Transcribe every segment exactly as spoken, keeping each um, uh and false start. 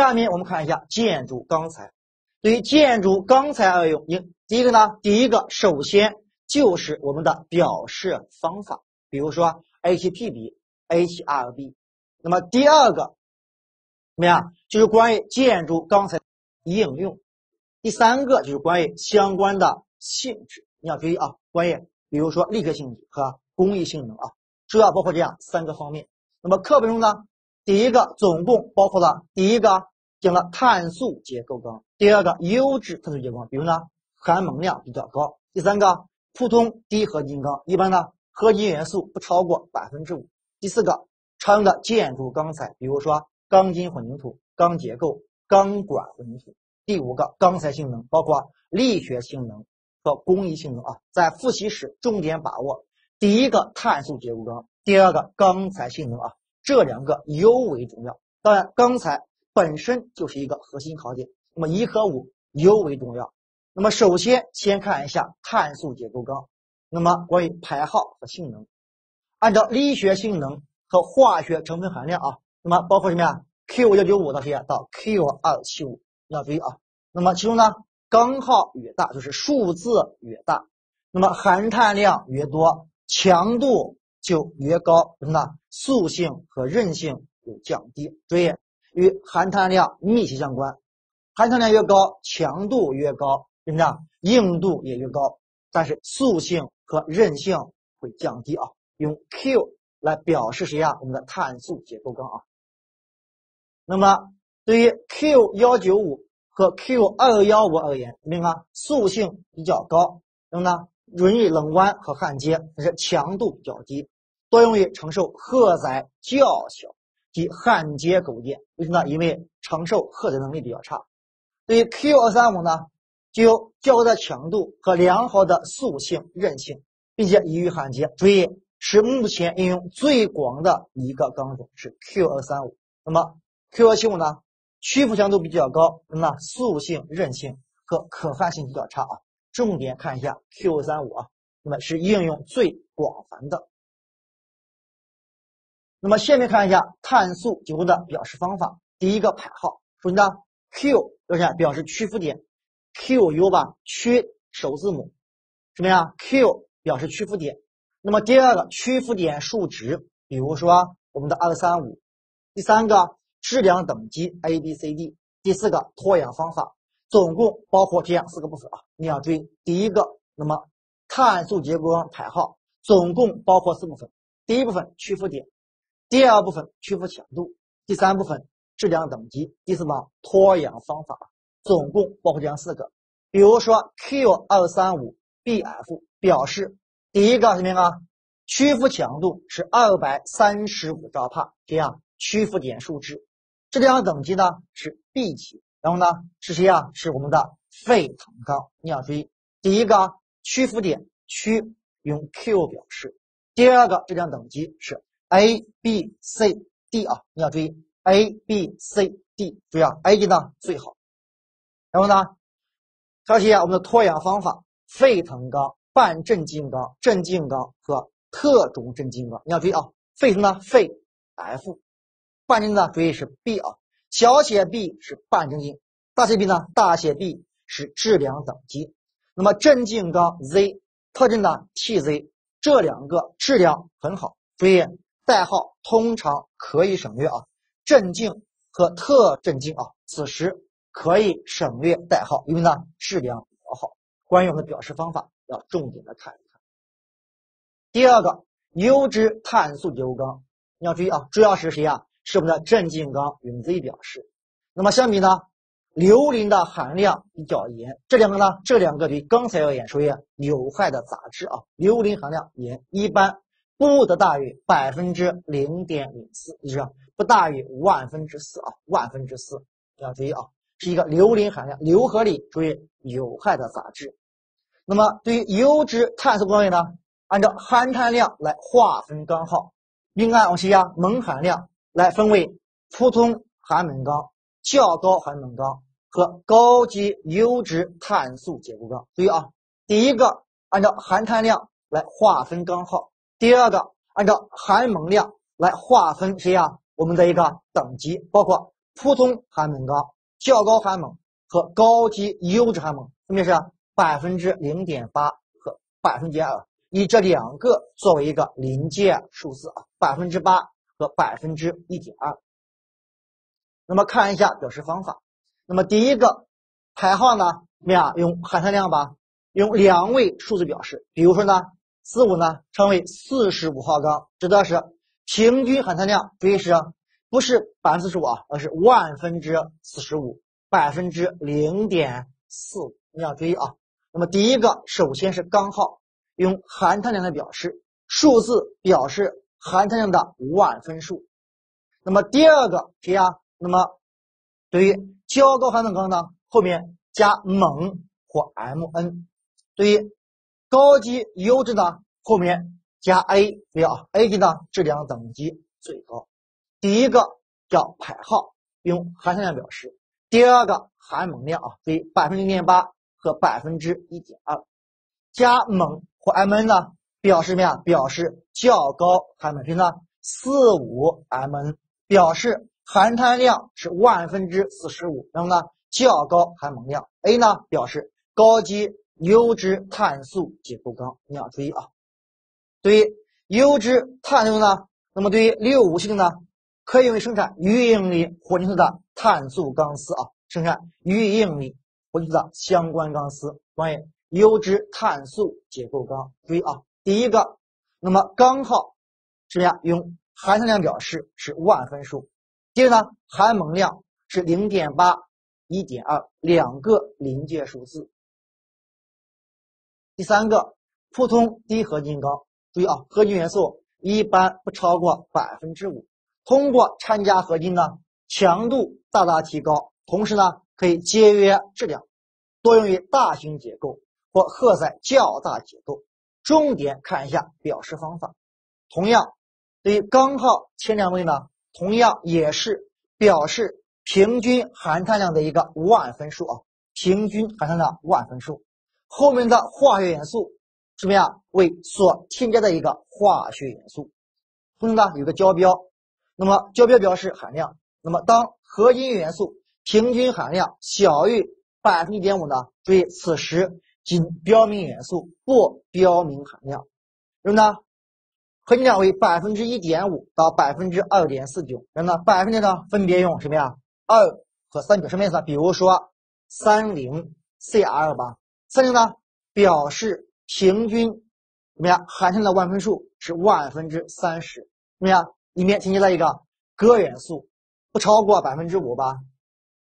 下面我们看一下建筑钢材。对于建筑钢材而言，第一个呢，第一个首先就是我们的表示方法，比如说 H P B、H R B。那么第二个怎么样？就是关于建筑钢材应用。第三个就是关于相关的性质，你要注意啊，关于比如说力学性质和工艺性能啊，主要包括这样三个方面。那么课本中呢，第一个总共包括了第一个讲了碳素结构钢，第二个优质碳素结构钢，比如呢含锰量比较高，第三个普通低合金钢，一般呢合金元素不超过百分之五，第四个常用的建筑钢材，比如说钢筋混凝土、钢结构、钢管混凝土。第五个钢材性能包括力学性能和工艺性能啊，在复习时重点把握第一个碳素结构钢，第二个钢材性能啊，这两个尤为重要。当然，钢材本身就是一个核心考点，那么一和五尤为重要。那么首先先看一下碳素结构钢，那么关于排号和性能，按照力学性能和化学成分含量啊，那么包括什么呀 ？Q 一九九五 到谁呀？到 Q 二七五。要注意啊，那么其中呢，钢号越大就是数字越大，那么含碳量越多，强度就越高，什么呢？塑性和韧性有降低，注意与含碳量密切相关，含碳量越高，强度越高，什么呢？硬度也越高，但是塑性和韧性会降低啊。用 Q 来表示谁呀？我们的碳素结构钢啊。那么对于 Q 一九五 和 Q 二一五 而言，你看塑性比较高，那么呢容易冷弯和焊接，但是强度比较低，多用于承受荷载较小及焊接构件。为什么呢？因为承受荷载能力比较差。对于 Q 二三五 呢，具有较高的强度和良好的塑性、韧性，并且易于焊接。注意，是目前应用最广的一个钢种是 Q 二三五。那么 Q 二七五 呢？屈服强度比较高，那塑性、韧性和可焊性比较差啊。重点看一下 Q 二三五 啊，那么是应用最广泛的。那么下面看一下碳素结构的表示方法。第一个排号，首先呢 Q 要表示屈服点 ，Q 有把屈首字母，什么呀 ？Q 表示屈服点。那么第二个屈服点数值，比如说我们的二三五，第三个质量等级 A B C D， 第四个脱氧方法，总共包括这样四个部分啊，你要注意。第一个，那么碳素结构钢排号总共包括四部分，第一部分屈服点，第二部分屈服强度，第三部分质量等级，第四个脱氧方法，总共包括这样四个。比如说 Q 二三五 B F 表示第一个什么啊？屈服强度是二百三十五兆帕，这样屈服点数值。质量等级呢是 B 级，然后呢是谁呀？是我们的沸腾钢。你要注意，第一个屈服点屈用 Q 表示，第二个质量等级是 A B C D 啊，你要注意 A B C D， 注意啊 A 级呢最好。然后呢，还有谁呀？我们的脱氧方法，沸腾钢、半镇静钢、镇静钢和特种镇静钢。你要注意啊，沸腾呢沸 F， 半镇呢注意是 B 啊。小写 b 是半镇静，大写 b 呢？大写 b 是质量等级。那么镇静钢 Z， 特镇呢 T Z， 这两个质量很好，注意代号通常可以省略啊。镇静和特镇静啊，此时可以省略代号，因为呢质量比较好。关于我们的表示方法，要重点的看一看。第二个，优质碳素结构钢，你要注意啊，主要是谁呀？是我们的镇静钢用 Z 表示。那么相比呢，硫磷的含量比较严，这两个呢，这两个对钢材而言属于有害的杂质啊。硫磷含量严，一般不得大于百分之零点零四，就是不大于万分之四啊，万分之四。要注意啊，是一个硫磷含量，硫和磷属于有害的杂质。那么对于优质碳素钢业呢，按照含碳量来划分钢号，并按我们呀锰含量来分为普通含锰钢、较高含锰钢和高级优质碳素结构钢。注意啊，第一个按照含碳量来划分钢号，第二个按照含锰量来划分谁呀？我们的一个等级，包括普通含锰高、较高含锰和高级优质含锰分别是百分之零点八和百分之二，以这两个作为一个临界数字啊，百分之八和百分之一点二。那么看一下表示方法，那么第一个排号呢，我们啊用含碳量吧，用两位数字表示，比如说呢，四五呢称为四十五号缸，指的是平均含碳量非是不是百分之四十五啊，而是万分之四十五，百分之零点四五。你要注意啊。那么第一个首先是缸号，用含碳量来表示，数字表示含碳量的万分数。那么第二个谁呀？那么对于较高含锰缸呢，后面加锰或 M N。对于高级优质呢，后面加 A， 对啊 ，A 级呢质量等级最高。第一个叫排号，用含碳量表示；第二个含锰量啊，为百分之零点八和百分之一点二。加锰或 M N 呢，表示什么呀？表示较高含锰，所以呢，四五 M N 表示含碳量是万分之四十五，然后呢，较高含锰量 A 呢表示高级优质碳素结构缸，你要注意啊。对于优质碳素呢，那么对于六五性呢？可以用于生产余应力活性素的碳素钢丝啊，生产余应力活性素的相关钢丝。关于优质碳素结构钢，注意啊，第一个，那么钢号是呀，用含碳量表示是万分数。接着呢，含锰量是 零点八、一点二 两个临界数字。第三个，普通低合金钢，注意啊，合金元素一般不超过 百分之五。通过掺加合金呢，强度大大提高，同时呢可以节约质量，多用于大型结构或荷载较大结构。重点看一下表示方法。同样，对于缸号前两位呢，同样也是表示平均含碳量的一个万分数啊，平均含碳量万分数。后面的化学元素什么呀？为所添加的一个化学元素，通常呢有个交标。那么交标表示含量，那么当合金元素平均含量小于 百分之一点五 呢，注意此时仅标明元素不标明含量。然后呢，合金量为 百分之一点五 到 百分之二点四九， 然后呢百分点呢分别用什么呀？二和三表示什么意思呢？比如说 三十 C R 八， 三十呢表示平均什么呀？含量的万分数是万分之三十，什么呀？里面添加了一个铬元素，不超过 百分之五 吧。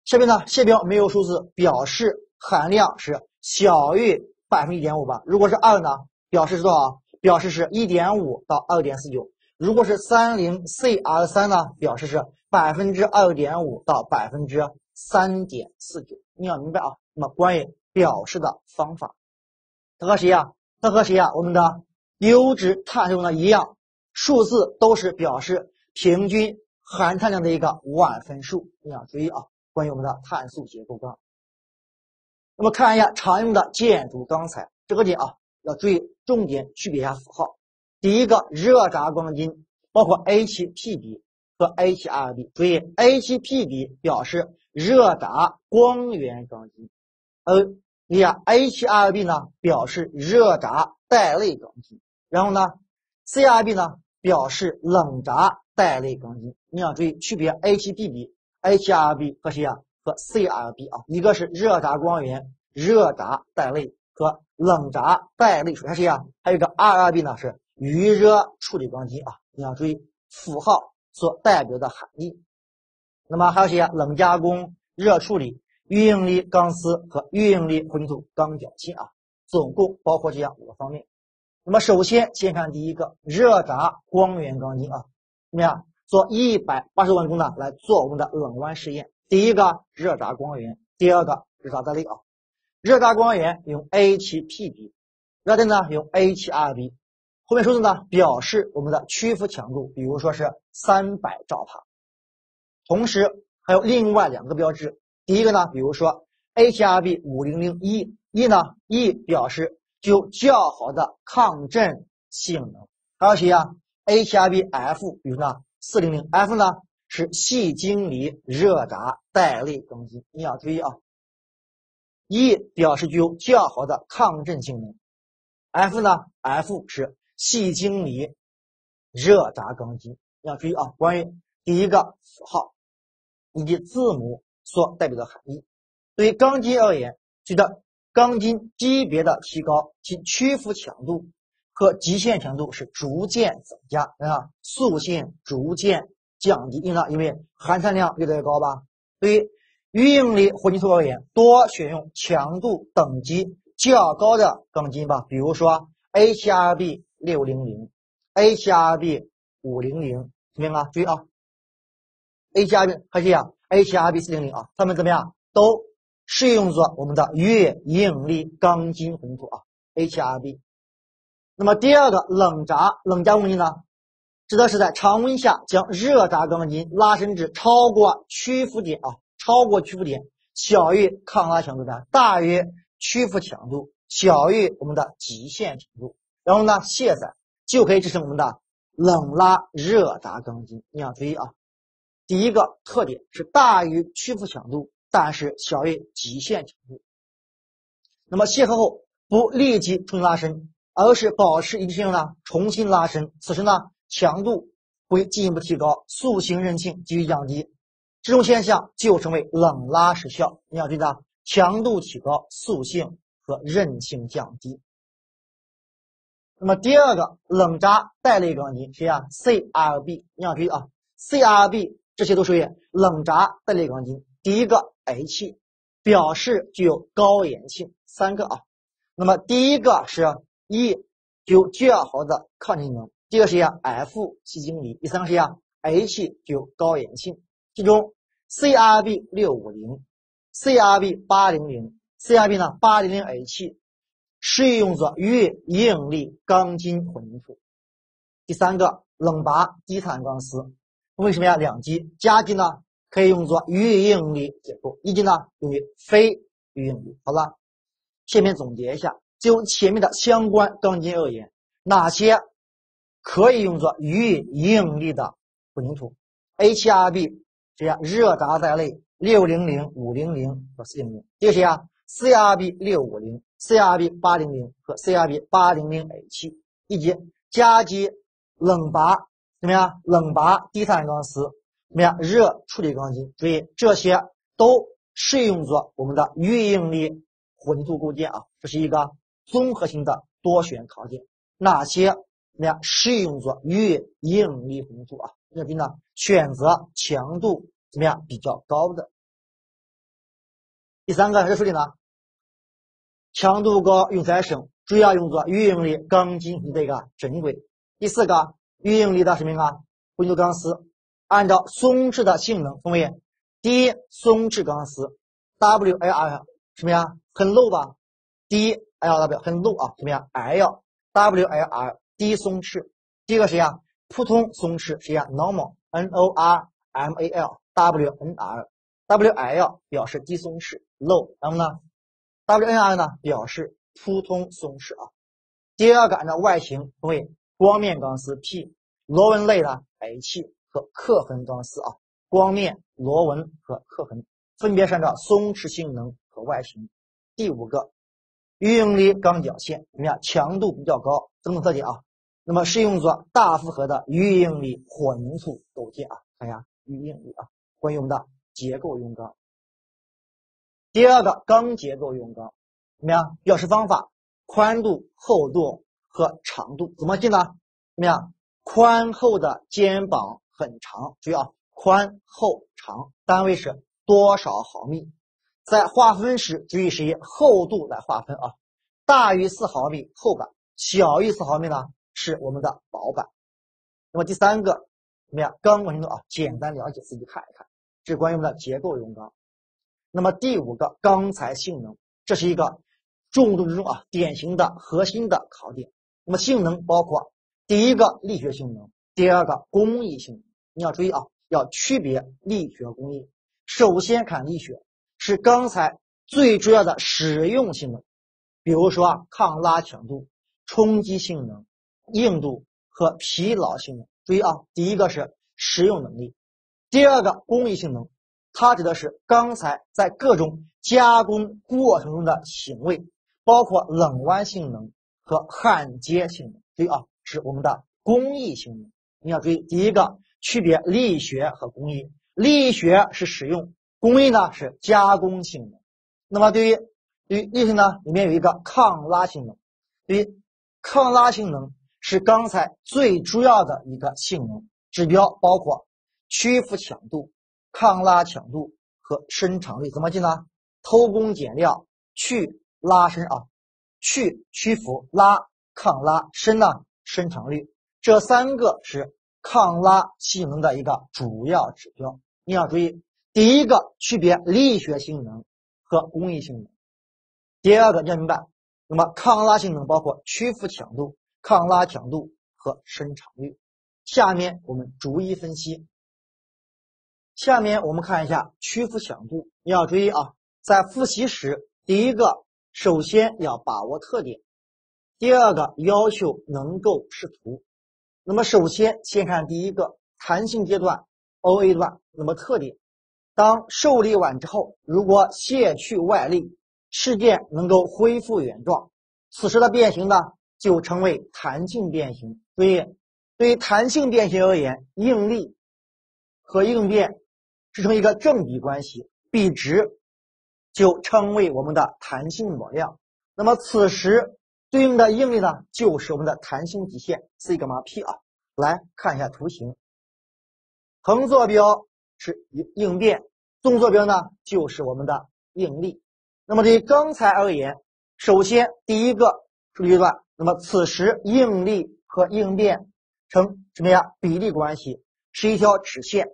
下面呢，下标没有数字，表示含量是小于 百分之一点五 吧。如果是二呢，表示是多少？表示是 一点五 到 二点四九。 如果是 三十 C R 三 呢，表示是 百分之二点五 到 百分之三点四九。 你要明白啊。那么关于表示的方法，它和谁呀？它和谁呀？我们的优质碳素呢一样，数字都是表示平均含碳量的一个万分数，你要注意啊。关于我们的碳素结构缸，那么看一下常用的建筑钢材，这个点啊要注意，重点区别一下符号。第一个热轧钢筋包括 H P B 和 H R B， 注意 H P B 表示热轧光源钢筋，而你啊 H R B 呢表示热轧带类钢筋，然后呢 C R B 呢表示冷轧带类钢筋。你要注意区别 H P B、H R B 和谁啊？和 C R B 啊，一个是热轧光源、热轧带类和冷轧带类属于谁啊？还有一个 R R B 呢是余热处理钢筋啊。你要注意符号所代表的含义。那么还有谁啊？冷加工、热处理、预应力钢丝和预应力混凝土钢脚筋啊，总共包括这样五个方面。那么首先先看第一个热轧光源钢筋啊，怎么样？做一百八十万吨呢来做我们的冷弯试验。第一个热轧光源，第二个热轧带类啊。热轧光源用 H P B， 热轧带呢用 H R B， 后面数字呢表示我们的屈服强度，比如说是三百兆帕。同时还有另外两个标志，第一个呢比如说 H R B 五零零一， 一呢 E 表示具有较好的抗震性能。还有谁呀？ H R B F， 比如呢 四零零 F 呢是系经理热达戴类更新。你要注意啊，E 表示具有较好的抗震性能 ，F 呢 ，F 是系经理热达更新。你要注意啊，关于第一个符号以及字母所代表的含义。对于钢筋而言，随着钢筋级别的提高，其屈服强度和极限强度是逐渐增加啊，速限逐渐降低。因为因为含碳量越来越高吧。对于预应力混凝土而言，多选用强度等级较高的钢筋吧，比如说 H R B 六百、H R B 五百， 明白吗？注意啊 ，H R B 还是啊 H R B 四百啊，它们怎么样都适用作我们的预应力钢筋混凝土啊 H R B。那么第二个冷轧冷轧工艺呢，指的是在常温下将热轧钢筋拉伸至超过屈服点啊，超过屈服点小于抗拉强度的，大于屈服强度，小于我们的极限强度，然后呢卸载就可以支撑我们的冷拉热轧钢筋。你要注意啊，第一个特点是大于屈服强度，但是小于极限强度。那么卸合后不立即重新拉伸，而是保持一定性呢，重新拉伸。此时呢，强度会进一步提高，塑形韧性急剧降低。这种现象就称为冷拉时效。你要注意到，强度提高，塑性和韧性降低。那么第二个冷轧带类钢筋，谁啊 ？C R B。你要注意啊 ，C R B 这些都属于冷轧带类钢筋。第一个 H 表示具有高延性，三个啊。那么第一个是。E 具有较好的抗震性能，第二个是呀 F 系经理，第三个是呀 H 具有高延性。其中 C R B 六百五十、C R B 八百、C R B 呢 八百H 适用作预应力钢筋混凝土。第三个冷拔低碳钢丝，为什么呀？两级，加级呢可以用作预应力结构，一级呢用于非预应力。好了，下面总结一下。就前面的相关钢筋而言，哪些可以用作预应力的混凝土 ？H R B 这样热轧带类六百、五百和四百。第二个是呀 C R B 六百五十、C R B 八百和 C R B 八百H 以及加基冷拔怎么样？冷拔低碳钢丝怎么样？热处理钢筋。注意，这些都适用作我们的预应力混凝土构件啊，这是一个综合性的多选考点，哪些呢适用作预应力混凝土啊？这边呢选择强度怎么样比较高的。第三个热处理呢，强度高用材省，主要用作预应力钢筋这个整轨。第四个预应力的什么啊？混凝土钢丝按照松弛的性能分为低松弛钢丝 W L R 什么呀？很 low 吧。低 L W 很 low 啊，怎么样 ？L W L R 低松弛。第一个谁呀？普通松弛谁呀 ？Normal N O R M A L W N R W L 表示低松弛 low， 然后呢 W N R 呢表示普通松弛啊。第二个按照外形分为光面钢丝 P， 螺纹类的 H 和刻痕钢丝啊，光面、螺纹和刻痕分别是按照松弛性能和外形。第五个。预应力钢绞线怎么样？强度比较高，种种特点啊。那么适用作大负荷的预应力混凝土构件啊。看一下预应力啊，关于我们的结构用钢。第二个钢结构用钢怎么样？表示方法：宽度、厚度和长度。怎么记呢？怎么样？宽厚的肩膀很长，注意啊，宽厚长单位是多少毫米？在划分时，注意是以厚度来划分啊，大于四毫米厚板，小于四毫米呢是我们的薄板。那么第三个怎么样？钢混凝土啊，简单了解自己看一看，这是关于我们的结构用钢。那么第五个钢材性能，这是一个重中之重啊，典型的核心的考点。那么性能包括第一个力学性能，第二个工艺性能。你要注意啊，要区别力学工艺。首先看力学。是钢材最主要的使用性能，比如说啊，抗拉强度、冲击性能、硬度和疲劳性能。注意啊，第一个是使用能力，第二个工艺性能，它指的是钢材在各种加工过程中的行为，包括冷弯性能和焊接性能。注意啊，是我们的工艺性能。你要注意，第一个区别力学和工艺，力学是使用，工艺呢是加工性能。那么对于对于力学呢，里面有一个抗拉性能。对于抗拉性能是钢材最主要的一个性能指标，包括屈服强度、抗拉强度和伸长率。怎么记呢？偷工减料，去拉伸啊，去屈服，拉抗拉，伸呢伸长率，这三个是抗拉性能的一个主要指标。你要注意，第一个区别力学性能和工艺性能，第二个你要明白，那么抗拉性能包括屈服强度、抗拉强度和伸长率。下面我们逐一分析。下面我们看一下屈服强度，你要注意啊，在复习时，第一个首先要把握特点，第二个要求能够视图。那么首先先看第一个弹性阶段 O A 段，那么特点，当受力完之后，如果卸去外力，事件能够恢复原状，此时的变形呢就称为弹性变形。所以对于弹性变形而言，应力和应变制成一个正比关系，比值就称为我们的弹性模量。那么此时对应的应力呢，就是我们的弹性极限西格玛 P 啊。来看一下图形，横坐标是应变，纵坐标呢就是我们的应力。那么对于刚才而言，首先第一个受力阶段，那么此时应力和应变成什么呀？比例关系，是一条直线。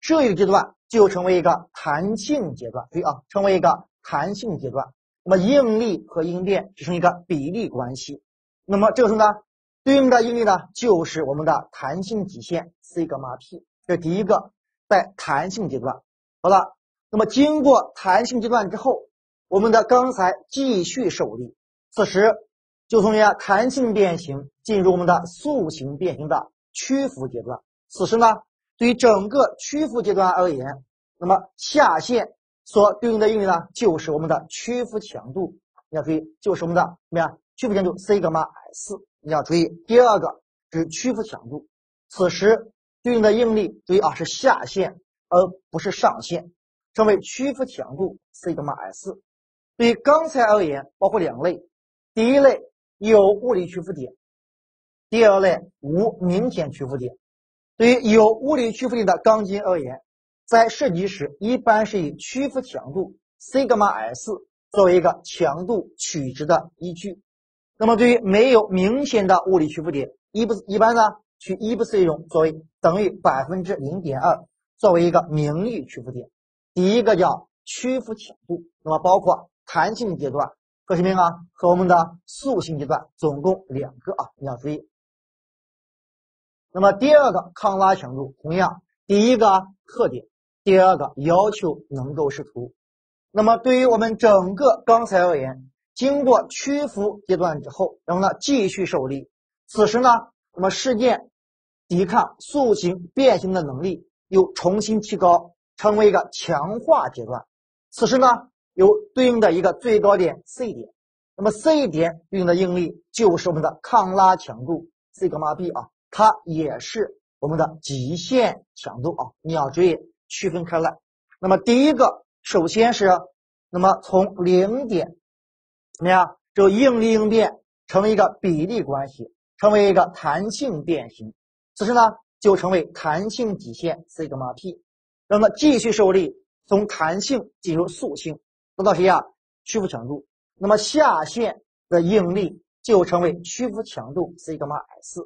这一个阶段就成为一个弹性阶段，注意啊，成为一个弹性阶段。那么应力和应变只是一个比例关系。那么这个时候呢，对应的应力呢，就是我们的弹性极限西格玛 P。这第一个在弹性阶段。好了，那么经过弹性阶段之后，我们的钢材继续受力，此时就从弹性变形进入我们的塑形变形的屈服阶段。此时呢，对于整个屈服阶段而言，那么下限所对应的应力呢，就是我们的屈服强度。你要注意，就是我们的什么呀？屈服强度西格玛 S。你要注意，第二个是屈服强度，此时对应的应力，注意啊，是下限而不是上限，称为屈服强度西格玛 S。对于钢材而言，包括两类，第一类有物理屈服点，第二类无明显屈服点。对于有物理屈服点的钢筋而言，在设计时一般是以屈服强度西格玛 S 作为一个强度取值的依据。那么对于没有明显的物理屈服点，一不一般呢取一不适用作为等于 百分之零点二 作为一个名誉屈服点。第一个叫屈服强度，那么包括弹性阶段和什么啊？和我们的塑形阶段，总共两个啊，你要注意。那么第二个抗拉强度，同样第一个特点，第二个要求能够视图。那么对于我们整个钢材而言，经过屈服阶段之后，然后呢继续受力，此时呢，那么事件抵抗塑形变形的能力又重新提高，成为一个强化阶段。此时呢，有对应的一个最高点 C 点，那么 C 点对应的应力就是我们的抗拉强度西格玛 B 啊，它也是我们的极限强度啊，你要注意区分开来。那么第一个首先是，那么从零点怎么样，就应力应变成为一个比例关系，成为一个弹性变形，此时呢就成为弹性极限西格玛 P。 那么继续受力，从弹性进入塑性，得到谁呀？屈服强度。那么下限的应力就成为屈服强度西格玛 S。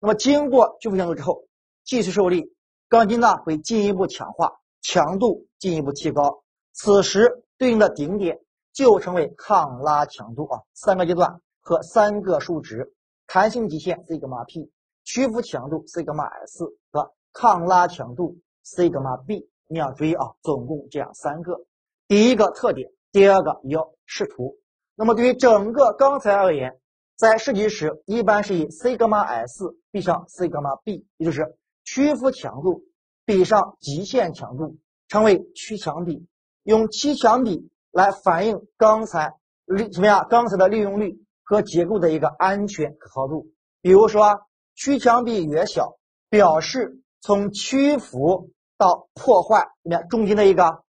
那么经过屈服强度之后，继续受力，钢筋呢会进一步强化，强度进一步提高，此时对应的顶点就成为抗拉强度啊。三个阶段和三个数值，弹性极限西格玛 P、 屈服强度西格玛 S 和抗拉强度西格玛 B。 你要注意啊，总共这样三个，第一个特点，第二个要视图。那么对于整个钢材而言，在设计时一般是以西格玛 S 必向西格玛 B， 也就是屈服强度比上极限强度，称为趋强比。用趋强比来反映钢材利什么呀？钢材的利用率和结构的一个安全可靠度。比如说啊，趋强比越小，表示从屈服到破坏里面中间的一个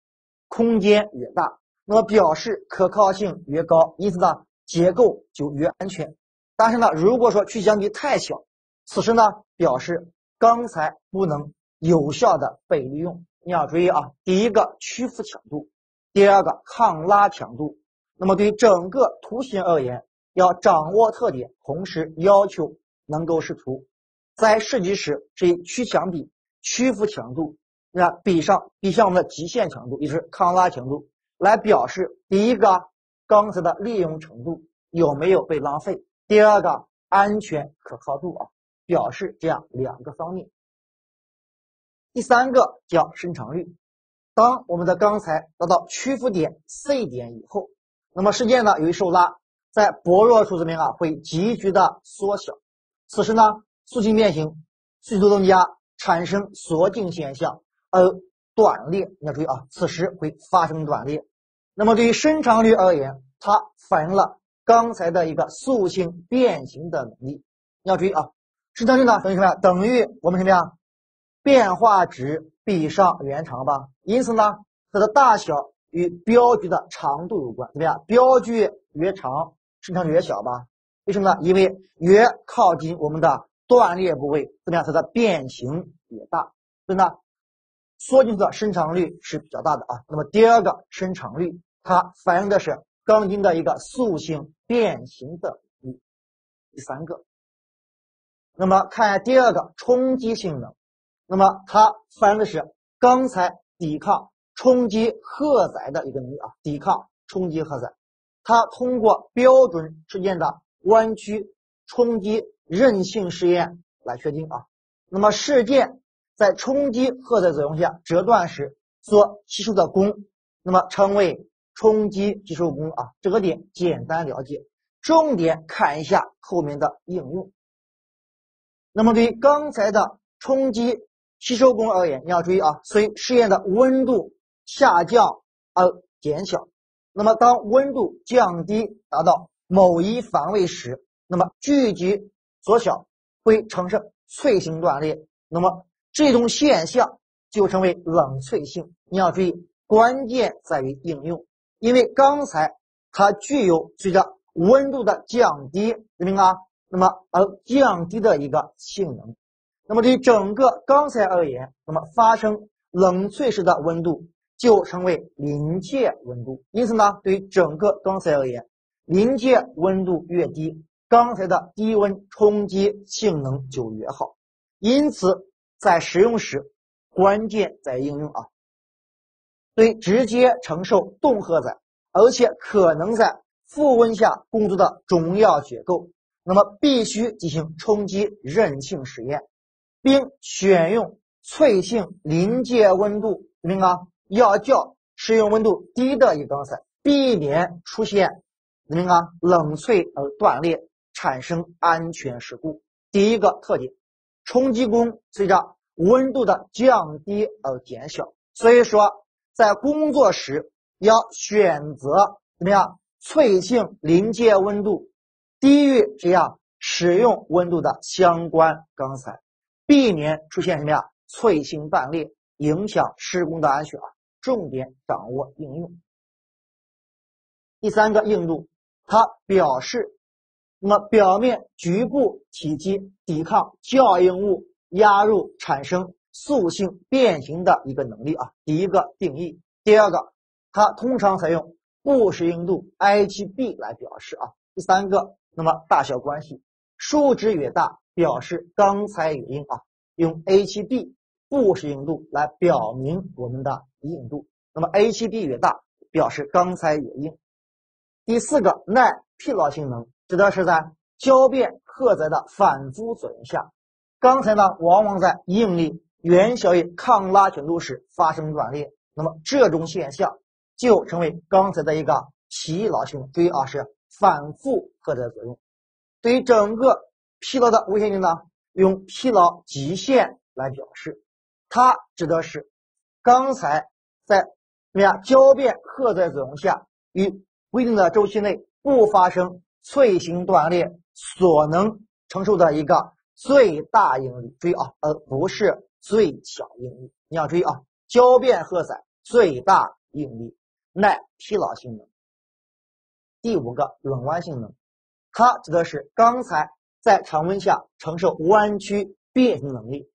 空间越大，那么表示可靠性越高，因此呢结构就越安全。但是呢，如果说趋强比太小，此时呢表示钢材不能有效的被利用。你要注意啊，第一个屈服强度，第二个抗拉强度。那么对于整个图形而言，要掌握特点，同时要求能够视图。在设计时是以趋强比、屈服强度，那比上比上我们的极限强度，也就是抗拉强度，来表示第一个钢材的利用程度有没有被浪费，第二个安全可靠度啊，表示这样两个方面。第三个叫伸长率，当我们的钢材达到屈服点 C 点以后，那么事件呢由于受拉，在薄弱处这边啊会急剧的缩小，此时呢塑性变形，速度增加，产生锁定现象，而断裂。你要注意啊，此时会发生断裂。那么对于伸长率而言，它反映了钢材的一个塑性变形的能力。你要注意啊，伸长率呢等于什么呀？等于我们什么呀？变化值比上原长吧。因此呢，它的大小与镖具的长度有关。怎么样？镖具越长，伸长率越小吧？为什么呢？因为越靠近我们的断裂部位，怎么样？它的变形也大。所以呢，缩进去的伸长率是比较大的啊。那么第二个伸长率，它反映的是钢筋的一个塑性变形的能力。第三个，那么看第二个冲击性能，那么它反映的是钢材抵抗冲击荷载的一个能力啊，抵抗冲击荷载，它通过标准事件的弯曲冲击韧性试验来确定啊。那么事件在冲击荷载作用下折断时所吸收的功，那么称为冲击吸收功啊。这个点简单了解，重点看一下后面的应用。那么对于钢材的冲击吸收功而言，你要注意啊，随试验的温度下降而减小。那么当温度降低达到某一范围时，那么聚集缩小会产生脆性断裂，那么这种现象就称为冷脆性。你要注意，关键在于应用，因为钢材它具有随着温度的降低，明白吗？那么而降低的一个性能。那么对于整个钢材而言，那么发生冷脆时的温度就称为临界温度。因此呢，对于整个钢材而言，临界温度越低，钢材的低温冲击性能就越好。因此在使用时，关键在应用啊。对直接承受动荷载，而且可能在负温下工作的重要结构，那么必须进行冲击韧性实验，并选用脆性临界温度，明白吗？要较适用温度低的一钢材，避免出现明白吗？冷脆而断裂，产生安全事故。第一个特点，冲击功随着温度的降低而减小，所以说在工作时要选择怎么样脆性临界温度低于这样使用温度的相关钢材，避免出现什么呀脆性断裂，影响施工的安全啊。重点掌握应用。第三个硬度，它表示那么表面局部体积抵抗较硬物压入产生塑性变形的一个能力啊。第一个定义。第二个，它通常采用布氏硬度 H B 来表示啊。第三个，那么大小关系，数值越大表示钢材越硬啊，用 H B 布氏硬度来表明我们的硬度，那么 H B 越大表示钢材越硬。第四个，耐疲劳性能，指的是在交变荷载的反复作用下，钢材呢往往在应力远小于抗拉强度时发生断裂，那么这种现象就成为钢材的一个疲劳性能。注意啊，是反复荷载作用。对于整个疲劳的危险性呢，用疲劳极限来表示。它指的是刚才在什么呀交变荷载作用下与规定的周期内不发生脆型断裂所能承受的一个最大应力。注意啊，呃，不是最小应力，你要注意啊，交变荷载最大应力耐疲劳性能。第五个冷弯性能，它指的是刚才在常温下承受弯曲变形能力。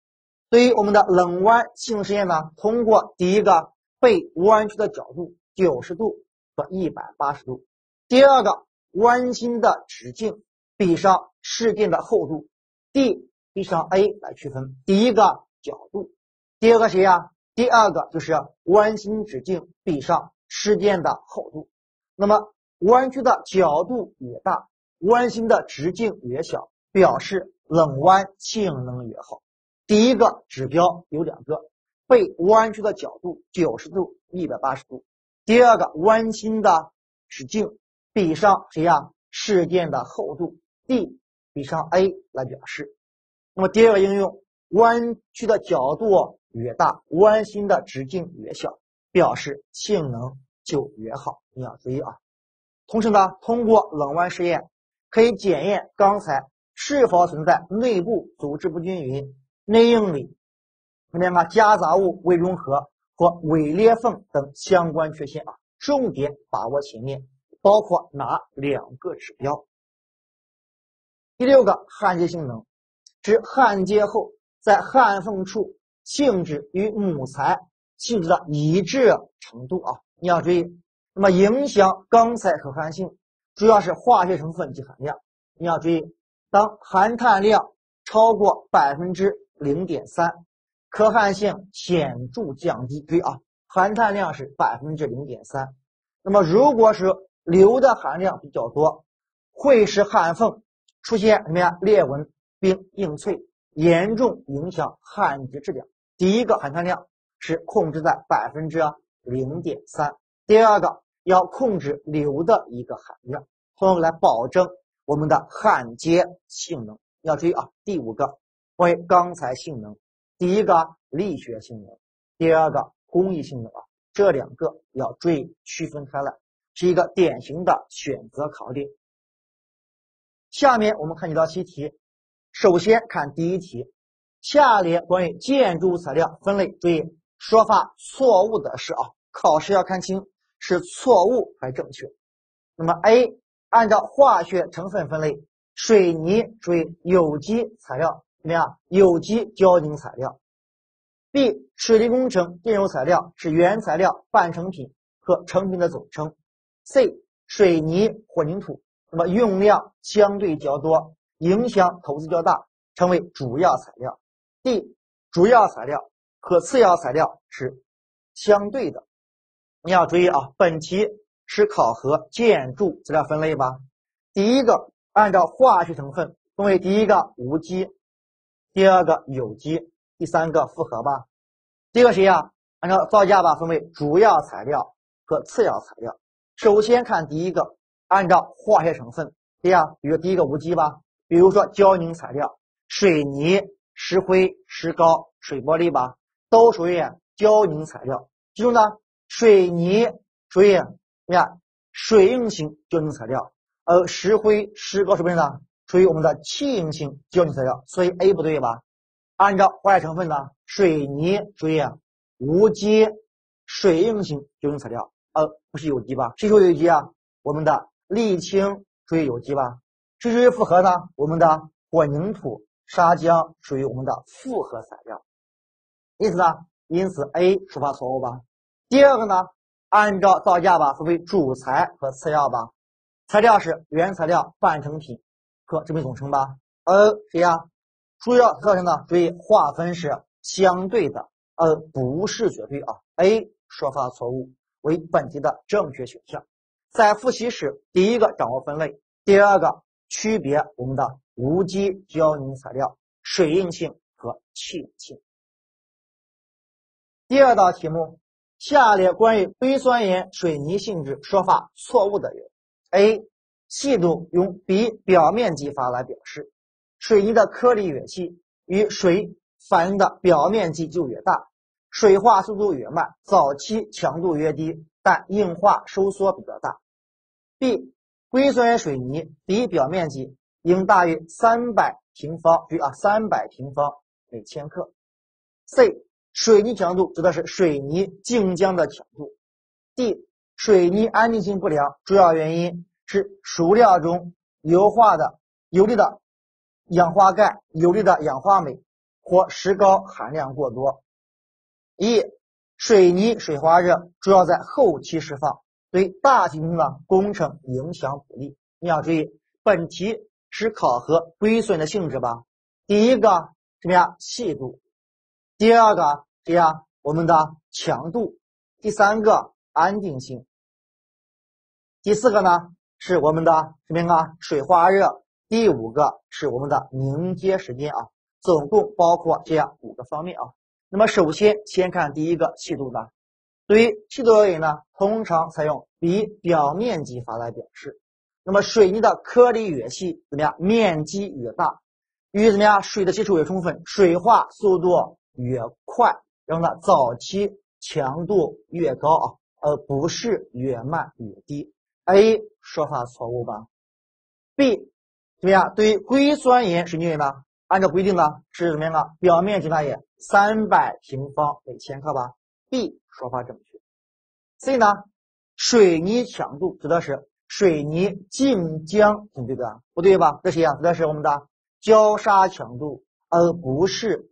对于我们的冷弯性能实验呢，通过第一个被弯曲的角度九十度和一百八十度，第二个弯心的直径比上事件的厚度 D 比上 A 来区分。第一个角度，第二个谁呀、啊？第二个就是弯心直径比上事件的厚度。那么弯曲的角度越大，弯心的直径越小，表示冷弯性能越好。第一个指标有两个，被弯曲的角度九十度、一百八十度。第二个弯心的直径比上谁呀、啊？事件的厚度 D 比上 A 来表示。那么第二个应用，弯曲的角度越大，弯心的直径越小，表示性能就越好。你要注意啊。同时呢，通过冷弯实验可以检验刚才是否存在内部组织不均匀、内应力、夹杂物未融合和伪裂缝等相关缺陷啊。重点把握前面包括哪两个指标？第六个焊接性能，指焊接后在焊缝处性质与母材性质的一致程度啊，你要注意。那么影响钢材可焊性主要是化学成分及含量，你要注意，当含碳量超过 百分之零点三， 可焊性显著降低。注意啊，含碳量是 百分之零点三。 那么如果是硫的含量比较多，会使焊缝出现什么呀裂纹并硬脆，严重影响焊接质量。第一个含碳量是控制在 百分之零点三， 第二个要控制硫的一个含量，从而来保证我们的焊接性能。要注意啊，第五个关于钢材性能，第一个力学性能，第二个工艺性能啊，这两个要注意区分开来，是一个典型的选择考虑。下面我们看几道习题，首先看第一题，下列关于建筑材料分类，注意说法错误的是啊，考试要看清是错误还正确。那么 A 按照化学成分分类，水泥属于有机材料，怎么样？有机胶凝材料。 B 水利工程建筑材料是原材料、半成品和成品的总称。 C 水泥混凝土，那么用量相对较多，影响投资较大，成为主要材料。 D 主要材料和次要材料是相对的。你要注意啊，本题是考核建筑材料分类吧。第一个按照化学成分分为，第一个无机，第二个有机，第三个复合吧。这个谁呀、啊？按照造价吧分为主要材料和次要材料。首先看第一个，按照化学成分，对呀、啊，比如第一个无机吧，比如说胶凝材料、水泥、石灰、石膏、水玻璃吧，都属于胶凝材料。其中呢，水泥属于呀水溶性胶凝材料，而石灰、石膏是不是呢？属于我们的气溶性胶凝材料，所以 A 不对吧？按照化学成分呢，水泥属于无机水溶性胶凝材料，而不是有机吧？谁属于有机啊？我们的沥青属于有机吧？谁属于复合呢？我们的混凝土、砂浆属于我们的复合材料。因此呢，因此 A 说法错误吧。第二个呢，按照造价吧分为主材和次要吧，材料是原材料、半成品和成品总称吧。而谁呀、啊？主要材料呢，注意划分是相对的，而不是绝对啊。A 说法错误为本题的正确选项。在复习时，第一个掌握分类，第二个区别我们的无机胶凝材料、水溶性和气溶性。第二道题目。下列关于硅酸盐水泥性质说法错误的有 ：A. 细度用比表面积法来表示，水泥的颗粒越细，与水反应的表面积就越大，水化速度越慢，早期强度越低，但硬化收缩比较大。B. 硅酸盐水泥底表面积应大于三百平方与啊三百平方每千克。C. 水泥强度指的是水泥净浆的强度。D. 水泥安定性不良，主要原因是熟料中油化的游离的氧化钙、游离的氧化镁或石膏含量过多。E. 水泥水化热主要在后期释放，对大体中的工程影响不利。你要注意，本题是考核硅酸盐的性质吧？第一个什么呀？气度。第二个这样我们的强度。第三个安定性。第四个呢是我们的什么啊？水化热。第五个是我们的凝结时间啊。总共包括这样五个方面啊。那么首先先看第一个气度呢，对于气度而言呢，通常采用比表面积法来表示。那么水泥的颗粒越细，怎么样？面积越大，与怎么样？水的接触越充分，水化速度越快，然后呢，早期强度越高啊，而不是越慢越低。A 说法错误吧 ？B 怎么样？对于硅酸盐水泥呢？按照规定呢是怎么样的？表面积呢也三百平方每千克吧。B 说法正确。C 呢，水泥强度指的是水泥净浆，对不对？不对吧？这是一样，指的是我们的胶砂强度，而不是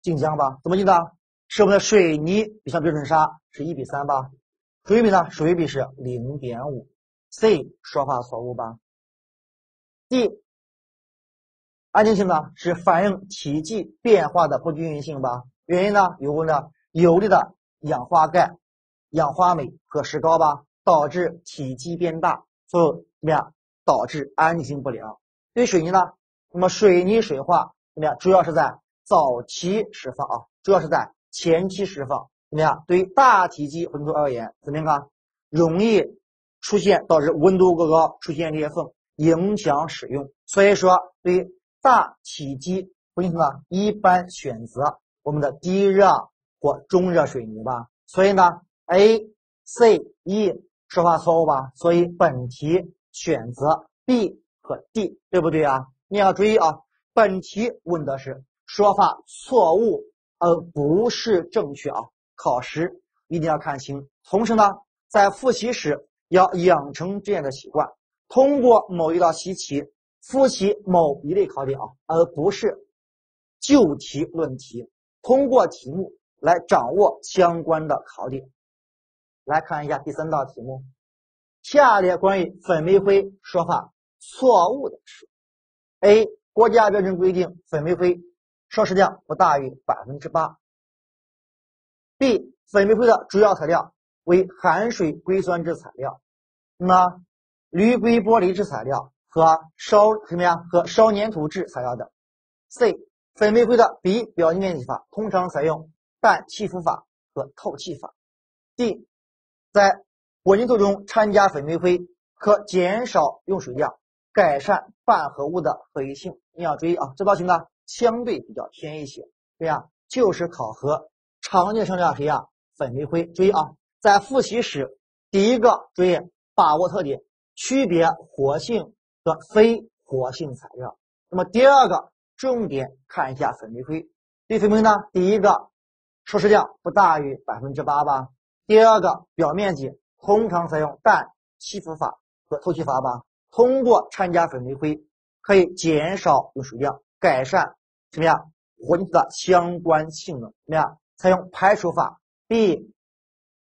净浆吧？怎么记的？是我们的水泥比上标准砂是一比三吧？水比呢？水比是 零点五。C 说法错误吧 ？D。安定性呢是反应体积变化的不均匀性吧，原因呢由呢游离的氧化钙、氧化镁和石膏吧，导致体积变大，所以呀导致安定性不良。对于水泥呢，那么水泥水化怎么样？主要是在早期释放啊，主要是在前期释放。怎么样？对于大体积混凝土而言，怎么样啊？容易出现导致温度过高出现裂缝，影响使用。所以说对于大体积混凝土呢，一般选择我们的低热或中热水泥吧。所以呢 ，A、C、E 说法错误吧。所以本题选择 B 和 D， 对不对啊？你要注意啊，本题问的是说法错误，而不是正确啊。考试一定要看清。同时呢，在复习时要养成这样的习惯：通过某一道习题。复习某一类考点啊，而不是就题论题，通过题目来掌握相关的考点。来看一下第三道题目，下列关于粉煤灰说法错误的是 ：A. 国家标准规定粉煤灰烧蚀量不大于 百分之八。B. 粉煤灰的主要材料为含水硅酸酯材料，那铝硅玻璃酯材料。和烧什么呀？和烧粘土质材料的。C. 粉煤灰的比表面积法通常采用氮气浮法和透气法。D. 在混凝土中掺加粉煤灰，可减少用水量，改善半合物的合一性。你要注意啊，这道题呢相对比较偏一些，对呀、啊，就是考核常见生料谁呀？粉煤灰。注意啊，在复习时，第一个注意把握特点，区别活性。和非活性材料。那么第二个重点看一下粉煤灰。对粉煤灰呢，第一个烧蚀量不大于 百分之八 吧。第二个表面积通常采用氮气浮法和透气法吧。通过掺加粉煤灰可以减少用水量，改善什么呀？混凝土的相关性能。怎么样？采用排除法。B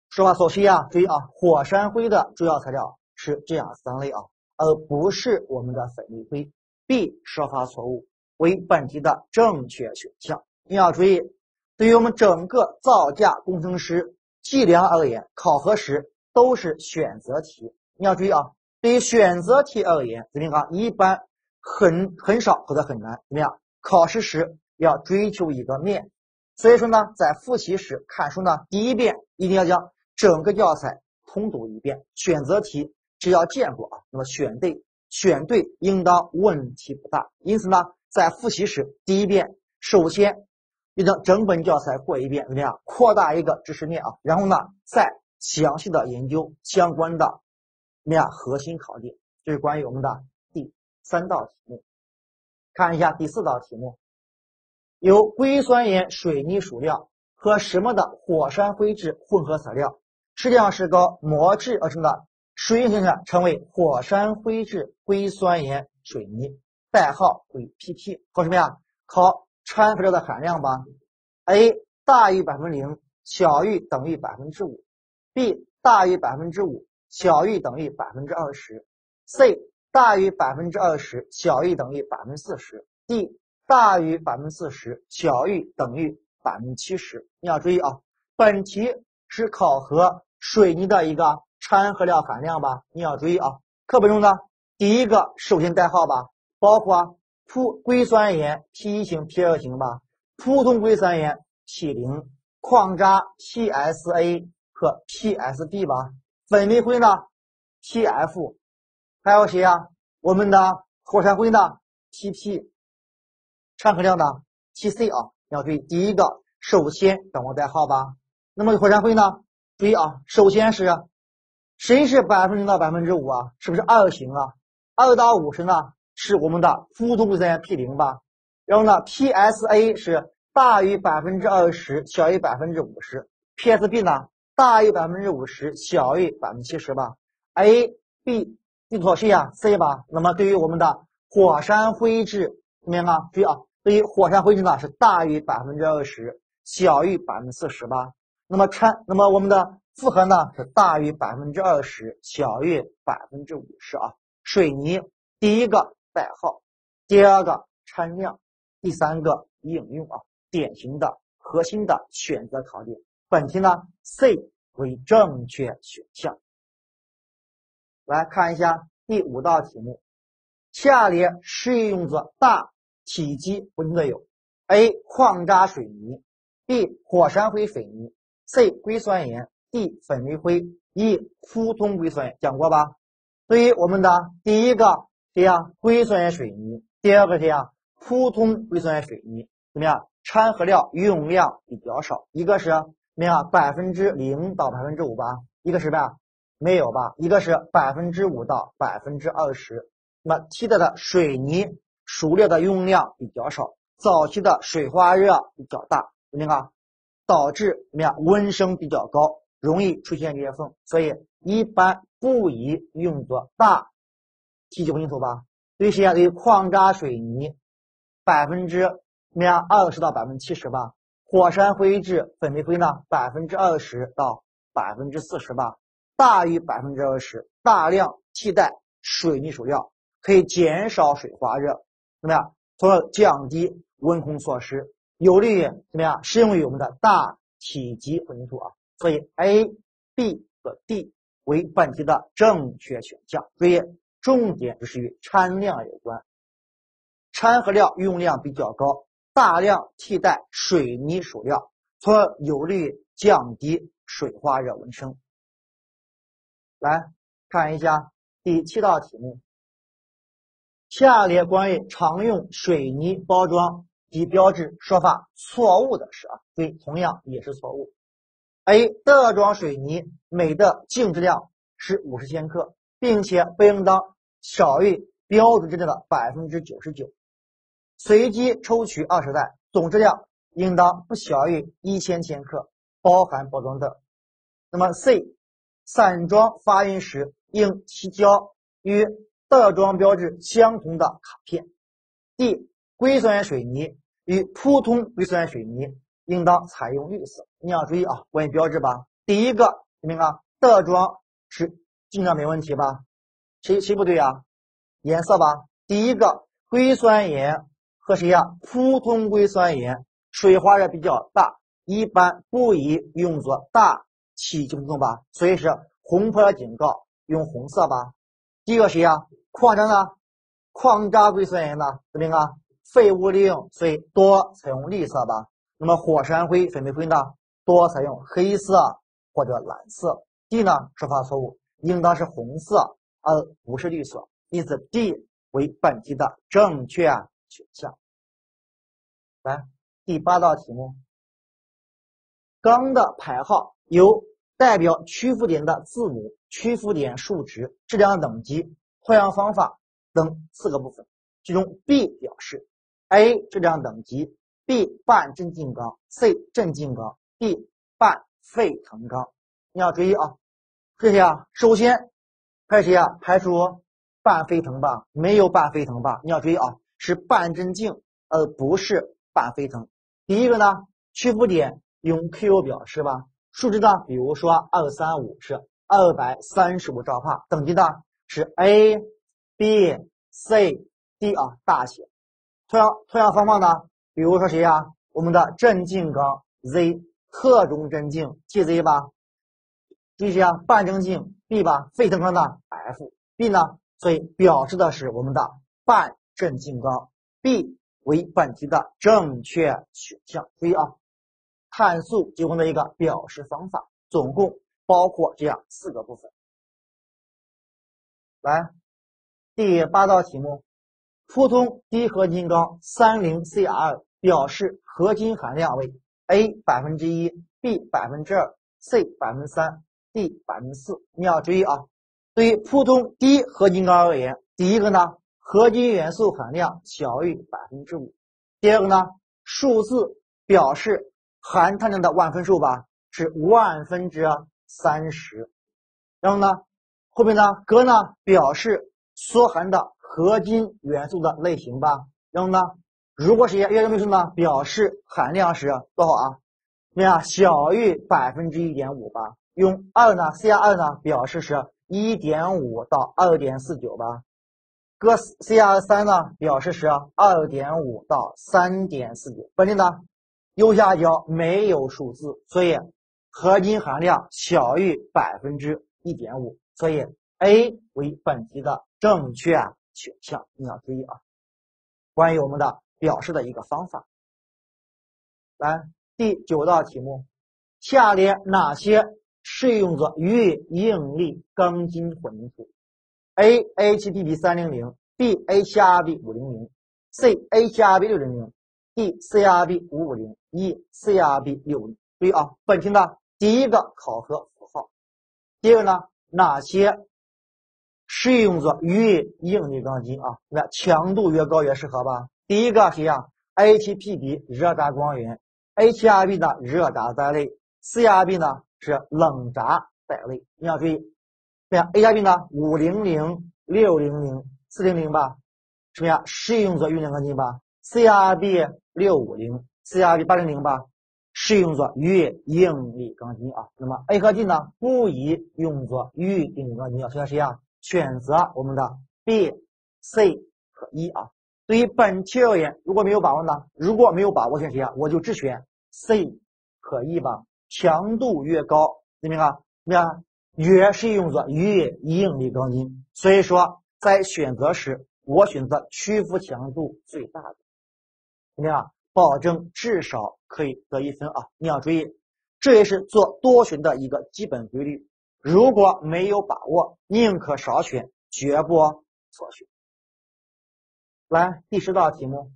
说法所需啊，注意啊，火山灰的主要材料是这样三类啊。而不是我们的粉煤灰。B 说法错误，为本题的正确选项。你要注意，对于我们整个造价工程师计量而言，考核时都是选择题。你要注意啊，对于选择题而言，怎么样啊？一般很很少或者很难。怎么样？考试时要追求一个面。所以说呢，在复习时看书呢，第一遍一定要将整个教材通读一遍。选择题。只要见过啊，那么选对选对应当问题不大。因此呢，在复习时第一遍首先一整整本教材过一遍，怎么样？扩大一个知识面啊，然后呢，再详细的研究相关的怎么样核心考点。这是关于我们的第三道题目。看一下第四道题目，由硅酸盐水泥属料和什么的火山灰质混合材料，质量石膏磨制而成的水泥形成成为火山灰质硅酸盐水泥，代号为 P P。考什么呀？考掺肥料的含量吧。 A 大于 百分之零 小于等于 百分之五， B 大于 百分之五 小于等于 百分之二十， C 大于 百分之二十 小于等于 百分之四十， D 大于 百分之四十 小于等于 百分之七十。 你要注意啊，本题是考核水泥的一个掺合料含量吧，你要注意啊。课本中呢，第一个首先代号吧，包括啊普硅酸盐 P 一 型 P 二 型吧，普通硅酸盐 P 零，矿渣 P S A 和 P S B 吧，粉煤灰呢 P F， 还有谁啊？我们的火山灰呢 P P， 掺合料呢 T C 啊，你要注意第一个首先掌握代号吧。那么火山灰呢，注意啊，首先是谁是百分之零到百分之五啊？是不是二型啊？二到五十呢？是我们的普通硅酸盐 P 零 吧，然后呢 P S A 是大于 百分之二十 小于 百分之五十， P S B 呢大于 百分之五十 小于 百分之七十 吧。 A B 对错是呀 C 吧。那么对于我们的火山灰质怎么样啊？注意啊，对于火山灰质呢是大于 百分之二十 小于 百分之四十 吧。那么掺那么我们的复合呢是大于 百分之二十 小于 百分之五十 啊。水泥第一个代号，第二个掺量，第三个应用啊，典型的核心的选择考点。本题呢 C 为正确选项。来看一下第五道题目，下列适用作大体积混凝土有 ：A 矿渣水泥 ，B 火山灰水泥 ，C 硅酸盐 ，D 粉煤灰 ，E 普通硅酸盐。讲过吧？对于我们的第一个。 对呀，硅酸盐水泥。第二个是呀，普通硅酸盐水泥怎么样？掺合料用量比较少，一个是没有百分之零到百分之五吧，一个是吧没有吧，一个是百分之五到百分之二十。那么替代的水泥熟料的用量比较少，早期的水化热比较大，你看导致怎么样温升比较高，容易出现裂缝，所以一般不宜用作大 体积混凝土吧，对谁啊？对矿渣水泥，百分之怎么样？二十到百分之七十吧。火山灰质粉煤灰呢？百分之二十到百分之四十吧，大于百分之二十。大量替代水泥属料，可以减少水化热，怎么样？从而降低温控措施，有利于怎么样？适用于我们的大体积混凝土啊。所以 A、B 和 D 为本题的正确选项。注意， 重点就是与掺量有关，掺合料用量比较高，大量替代水泥属料，从而有利于降低水化热温升。来看一下第七道题目，下列关于常用水泥包装及标志说法错误的是啊，所以同样也是错误。A 袋装水泥每的净质量是五十千克， 并且不应当少于标准质量的 百分之九十九， 随机抽取二十袋，总质量应当不小于 一千 千克，包含包装袋。那么 C 散装发运时应提交与袋装标志相同的卡片。D 硅酸盐水泥与普通硅酸盐水泥应当采用绿色。你要注意啊，关于标志吧。第一个，你看啊，袋装是 尽量没问题吧？谁谁不对啊？颜色吧，第一个硅酸盐和谁呀、啊？普通硅酸盐水化热比较大，一般不宜用作大体积混凝土吧，所以是红破警告用红色吧。第一个谁呀、啊？矿渣呢？矿渣硅酸盐呢？怎么样啊？废物利用，所以多采用绿色吧。那么火山灰、粉煤灰呢？多采用黑色或者蓝色。D 呢？说法错误， 应当是红色，而不是绿色。因此 ，D 为本题的正确选项。来，第八道题目，纲的排号由代表曲阜点的字母、曲阜点数值、质量等级、测量方法等四个部分，其中 B 表示 A 质量等级 ，B 半镇静纲 ，C 镇静纲 ，D 半沸腾纲。你要注意啊，这些啊，首先排谁啊？排除半沸腾吧，没有半沸腾吧？你要注意啊，是半镇静，而不是半沸腾。第一个呢，曲阜点用 Q 表示吧，数值呢，比如说二三五是二百三十五兆帕，等级呢是 A、B、C、D 啊大写。测量测量方法呢，比如说谁呀、啊？我们的镇静纲 Z 特种镇静 T Z 吧，这是啊半镇静 B 吧，沸腾纲的 F B 呢，所以表示的是我们的半镇静纲 B 为本题的正确选项。注意啊，碳素提供的一个表示方法，总共包括这样四个部分。来，第八道题目。普通低合金纲 三零 C R 表示合金含量为 A 百分之一 B 百分之二 C 百分之三 D 百分之四。 你要注意啊，对于普通低合金纲而言，第一个呢，合金元素含量小于 百分之五， 第二个呢，数字表示含碳量的万分数吧是万分之三十，然后呢后面呢铬呢表示所含的合金元素的类型吧，然后呢，如果是液态元素呢，表示含量是多少啊？对啊，小于 百分之一点五 吧。用二呢 ，C R 二 呢表示是 一点五 到 二点四九 吧。铬 C R 三 呢表示是 二点五 到 三点四九。关键呢，右下角没有数字，所以合金含量小于 百分之一点五， 所以 A 为本题的正确选项，你要注意啊。关于我们的表示的一个方法。来，第九道题目，下列哪些适用着于应力钢筋混凝土 ？A H P B 三百 B H R B 五百 C H R B 六百 D C R B 五百 E C R B 六百。注意啊，本题的第一个考核符号，第二呢，哪些适用着于应力钢筋啊？那强度越高越适合吧。第一个谁呀、啊、？H P B 热轧光源 ，H R B 的热轧带类 ，C R B 呢是冷轧带类。你要注意，对呀 ，H R B 呢五百、六百、四百吧，什么呀？适用着于应力钢筋吧。C R B 六百五十、C R B 八百吧，适用着于应力钢筋啊。那么 A 和 D 呢不宜用作于应力钢筋啊，所以谁呀、啊？选择我们的 B、C 和 E 啊。对于本题而言，如果没有把握呢？如果没有把握选谁啊？我就只选 C 和 E 吧。强度越高，你明白吗？你看，越适用着于应力钢筋。所以说，在选择时，我选择屈服强度最大的，怎么样？保证至少可以得一分啊！你要注意，这也是做多选的一个基本规律。如果没有把握，宁可少选，绝不错选。来，第十道题目，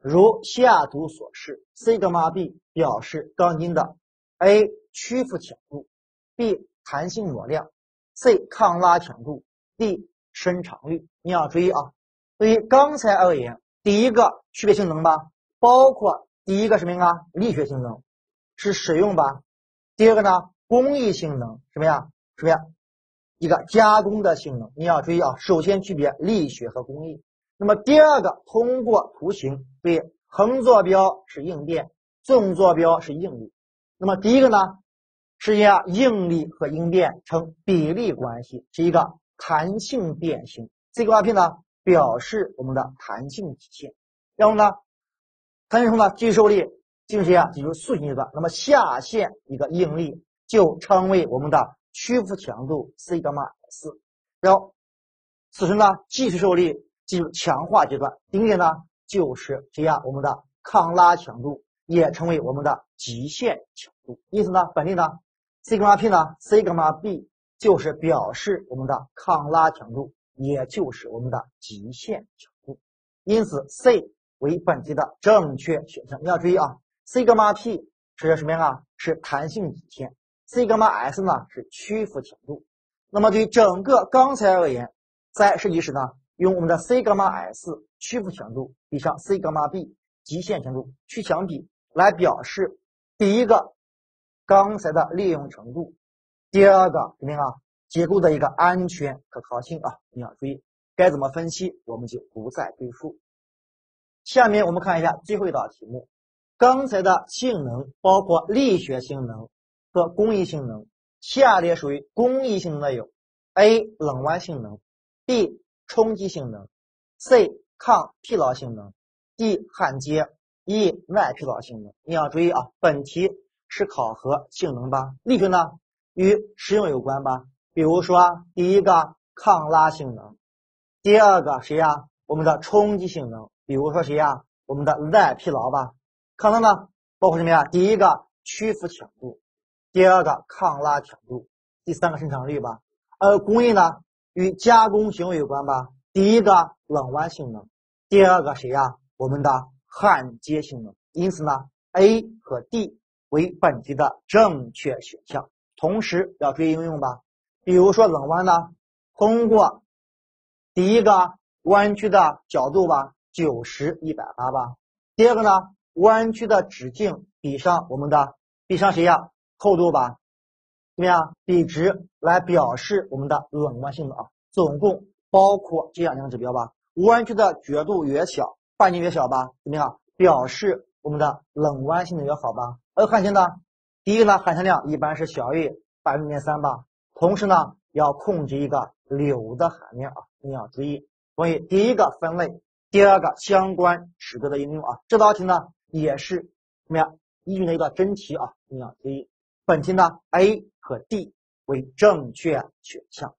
如下图所示， 西格玛B 表示钢筋的 A 屈服强度 ，B 弹性模量 ，C 抗拉强度 ，D 伸长率。你要注意啊，对于刚才而言，第一个区别性能吧，包括第一个什么啊？力学性能是使用吧，第二个呢？工艺性能什么呀？什么呀？一个加工的性能，你要注意啊。首先区别力学和工艺。那么第二个，通过图形，对，横坐标是应变，纵坐标是应力。那么第一个呢，是呀，应力和应变成比例关系，是一个弹性变形。西格玛P呢，表示我们的弹性极限。然后呢，弹性中呢，接受力进入谁呀？进入塑形阶段。那么下限一个应力，就称为我们的屈服强度 西格玛S， 然后此时呢继续受力进入强化阶段，顶点呢就是这样我们的抗拉强度，也成为我们的极限强度。因此呢，本例呢 西格玛P 呢 西格玛B 就是表示我们的抗拉强度，也就是我们的极限强度。因此 C 为本题的正确选项。你要注意啊，西格玛 P 是什么样啊？是弹性极限。西格玛 S 呢是屈服强度。那么对于整个钢材而言，在设计时呢，用我们的西格玛 S 屈服强度比上西格玛 B 极限强度趋强比来表示第一个钢材的利用程度，第二个什么样啊？结构的一个安全可靠性啊，你要注意该怎么分析，我们就不再赘述。下面我们看一下最后一道题目，钢材的性能包括力学性能和工艺性能，下列属于工艺性能的有 A 冷弯性能， B 冲击性能， C 抗疲劳性能， D 焊接， E 耐疲劳性能。你要注意啊，本题是考核性能吧，力学呢与实用有关吧，比如说第一个抗拉性能，第二个谁呀？我们的冲击性能，比如说谁呀？我们的耐疲劳吧。抗拉呢，包括什么呀？第一个屈服强度，第二个抗拉强度，第三个伸长率吧。而工艺呢，与加工行为有关吧。第一个冷弯性能，第二个谁呀？我们的焊接性能。因此呢 ，A 和 D 为本题的正确选项。同时要注意应用吧。比如说冷弯呢，通过第一个弯曲的角度吧。九十、一百八十吧。第二个呢，弯曲的直径比上我们的比上谁呀？厚度吧。怎么样？比值来表示我们的冷弯性能啊。总共包括这样两个指标吧。弯曲的角度越小，半径越小吧。怎么样？表示我们的冷弯性能越好吧。而焊接呢，第一个呢，含铅量一般是小于 百分之零点三 吧。同时呢，要控制一个硫的含量啊，你要注意。所以第一个分类。第二个相关指标的应用啊，这道题呢也是怎么样依据的一道真题啊，你要注意。本题呢 A 和 D 为正确选项。